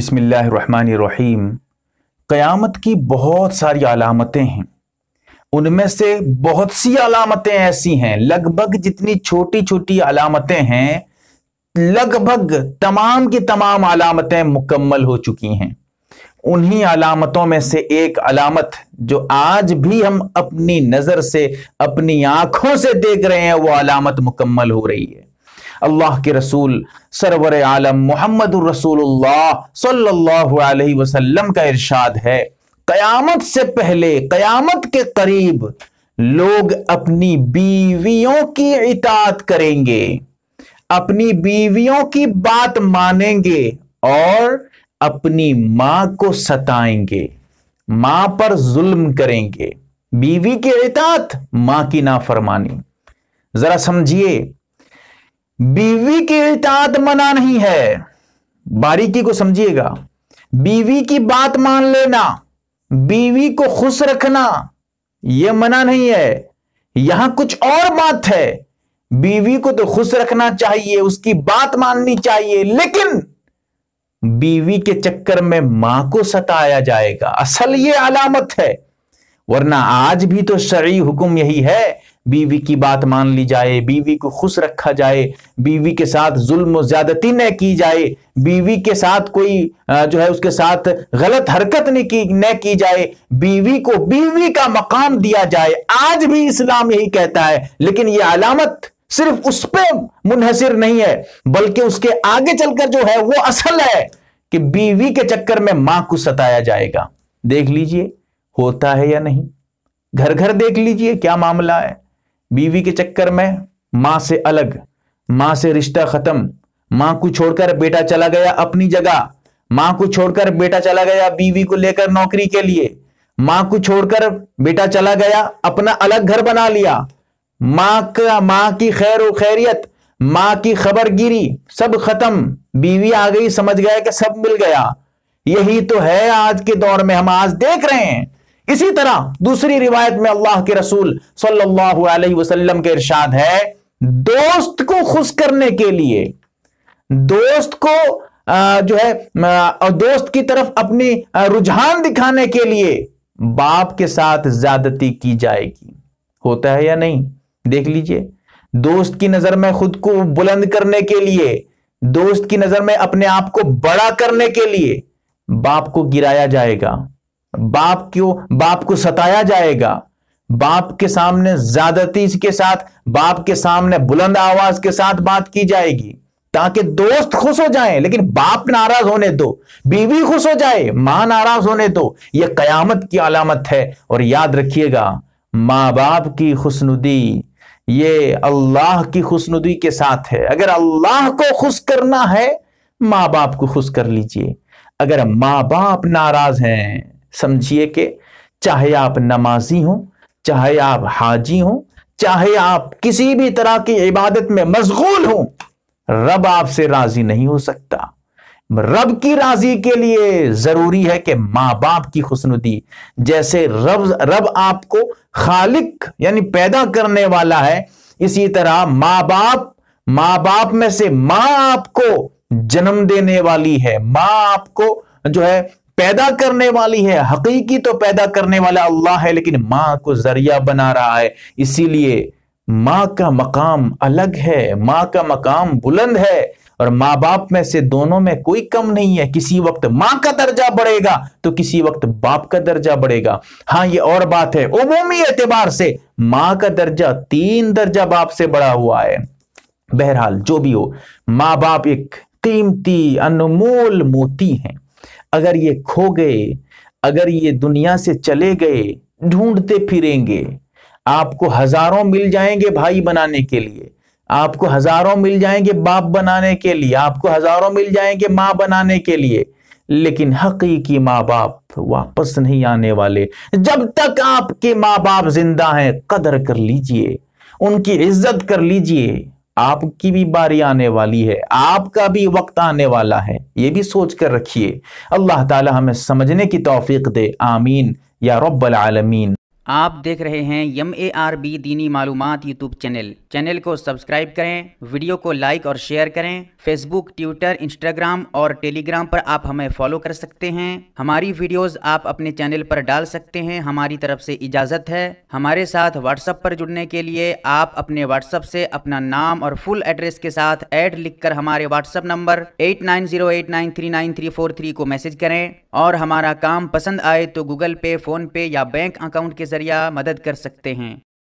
बिस्मिल्लाहिर्रहमानिर्रहीम। क़यामत की बहुत सारी अलामतें हैं, उनमें से बहुत सी अलामतें ऐसी हैं, लगभग जितनी छोटी छोटी अलामतें हैं लगभग तमाम की तमाम अलामतें मुकम्मल हो चुकी हैं। उन्हीं अलामतों में से एक अलामत जो आज भी हम अपनी नजर से अपनी आंखों से देख रहे हैं वो अलामत मुकम्मल हो रही है। अल्लाह के रसूल सरवर आलम मुहम्मदुर रसूलुल्लाह सल्लल्लाहु अलैहि वसल्लम का इरशाद है, क़यामत से पहले क़यामत के करीब लोग अपनी बीवियों की इताअत करेंगे, अपनी बीवियों की बात मानेंगे और अपनी मां को सताएंगे, मां पर जुल्म करेंगे। बीवी की इताअत, मां की नाफरमानी। जरा समझिए, बीवी की इताअत मना नहीं है, बारीकी को समझिएगा। बीवी की बात मान लेना, बीवी को खुश रखना, यह मना नहीं है। यहां कुछ और बात है, बीवी को तो खुश रखना चाहिए, उसकी बात माननी चाहिए, लेकिन बीवी के चक्कर में मां को सताया जाएगा। असल ये अलामत है, वरना आज भी तो शरई हुक्म यही है, बीवी की बात मान ली जाए, बीवी को खुश रखा जाए, बीवी के साथ जुल्म ज्यादती न की जाए, बीवी के साथ कोई जो है उसके साथ गलत हरकत न की जाए, बीवी को बीवी का मकाम दिया जाए। आज भी इस्लाम यही कहता है, लेकिन ये अलामत सिर्फ उस पर मुनहसिर नहीं है, बल्कि उसके आगे चलकर जो है वो असल है कि बीवी के चक्कर में मां को सताया जाएगा। देख लीजिए होता है या नहीं, घर घर देख लीजिए क्या मामला है। बीवी के चक्कर में मां से अलग, मां से रिश्ता खत्म, मां को छोड़कर बेटा चला गया अपनी जगह, मां को छोड़कर बेटा चला गया बीवी को लेकर नौकरी के लिए, मां को छोड़कर बेटा चला गया अपना अलग घर बना लिया, माँ की खैर व खैरियत, माँ की खबरगिरी सब खत्म, बीवी आ गई, समझ गया कि सब मिल गया। यही तो है आज के दौर में, हम आज देख रहे हैं। इसी तरह दूसरी रिवायत में अल्लाह के रसूल सल्लल्लाहु अलैहि वसल्लम के इरशाद है, दोस्त को खुश करने के लिए, दोस्त को जो है और दोस्त की तरफ अपनी रुझान दिखाने के लिए बाप के साथ ज्यादती की जाएगी। होता है या नहीं, देख लीजिए। दोस्त की नजर में खुद को बुलंद करने के लिए, दोस्त की नजर में अपने आप को बड़ा करने के लिए बाप को गिराया जाएगा, बाप को सताया जाएगा, बाप के सामने ज्यादती के साथ, बाप के सामने बुलंद आवाज के साथ बात की जाएगी ताकि दोस्त खुश हो जाए, लेकिन बाप नाराज होने दो, बीवी खुश हो जाए, मां नाराज होने दो। यह क़यामत की अलामत है। और याद रखिएगा, माँ बाप की खुशनुदी ये अल्लाह की खुशनुदी के साथ है। अगर अल्लाह को खुश करना है, माँ बाप को खुश कर लीजिए। अगर माँ बाप नाराज हैं, समझिए कि चाहे आप नमाजी हो, चाहे आप हाजी हो, चाहे आप किसी भी तरह की इबादत में मशगूल हो, रब आपसे राजी नहीं हो सकता। रब की राजी के लिए जरूरी है कि माँ बाप की खुशनुदी, जैसे रब आपको खालिक यानी पैदा करने वाला है, इसी तरह माँ बाप में से माँ आपको जन्म देने वाली है, माँ आपको जो है पैदा करने वाली है। हकीकी तो पैदा करने वाला अल्लाह है, लेकिन माँ को जरिया बना रहा है। इसीलिए माँ का मकाम अलग है, माँ का मकाम बुलंद है, और माँ बाप में से दोनों में कोई कम नहीं है। किसी वक्त माँ का दर्जा बढ़ेगा तो किसी वक्त बाप का दर्जा बढ़ेगा। हाँ, ये और बात है, उमूमी एतबार से माँ का दर्जा 3 दर्जा बाप से बड़ा हुआ है। बहरहाल जो भी हो, माँ बाप एक कीमती अनमोल मोती हैं। अगर ये खो गए, अगर ये दुनिया से चले गए, ढूंढते फिरेंगे, आपको हजारों मिल जाएंगे भाई बनाने के लिए, आपको हजारों मिल जाएंगे बाप बनाने के लिए, आपको हजारों मिल जाएंगे माँ बनाने के लिए, लेकिन हकीकी माँ बाप वापस नहीं आने वाले। जब तक आपके माँ बाप जिंदा हैं, कदर कर लीजिए, उनकी इज्जत कर लीजिए। आपकी भी बारी आने वाली है, आपका भी वक्त आने वाला है, ये भी सोच कर रखिए। अल्लाह ताला हमें समझने की तौफीक दे, आमीन या रब्बल आलमीन। आप देख रहे हैं MARB दीनी मालूमात यूट्यूब चैनल को सब्सक्राइब करें, वीडियो को लाइक और शेयर करें। फेसबुक, ट्विटर, इंस्टाग्राम और टेलीग्राम पर आप हमें फॉलो कर सकते हैं। हमारी वीडियोस आप अपने चैनल पर डाल सकते हैं। हमारी तरफ से इजाज़त है। हमारे साथ व्हाट्सएप पर जुड़ने के लिए आप अपने व्हाट्सएप से अपना नाम और फुल एड्रेस के साथ ऐड लिखकर हमारे व्हाट्सएप नंबर 8908939343 को मैसेज करें और हमारा काम पसंद आए तो गूगल पे, फ़ोन पे या बैंक अकाउंट के जरिए मदद कर सकते हैं।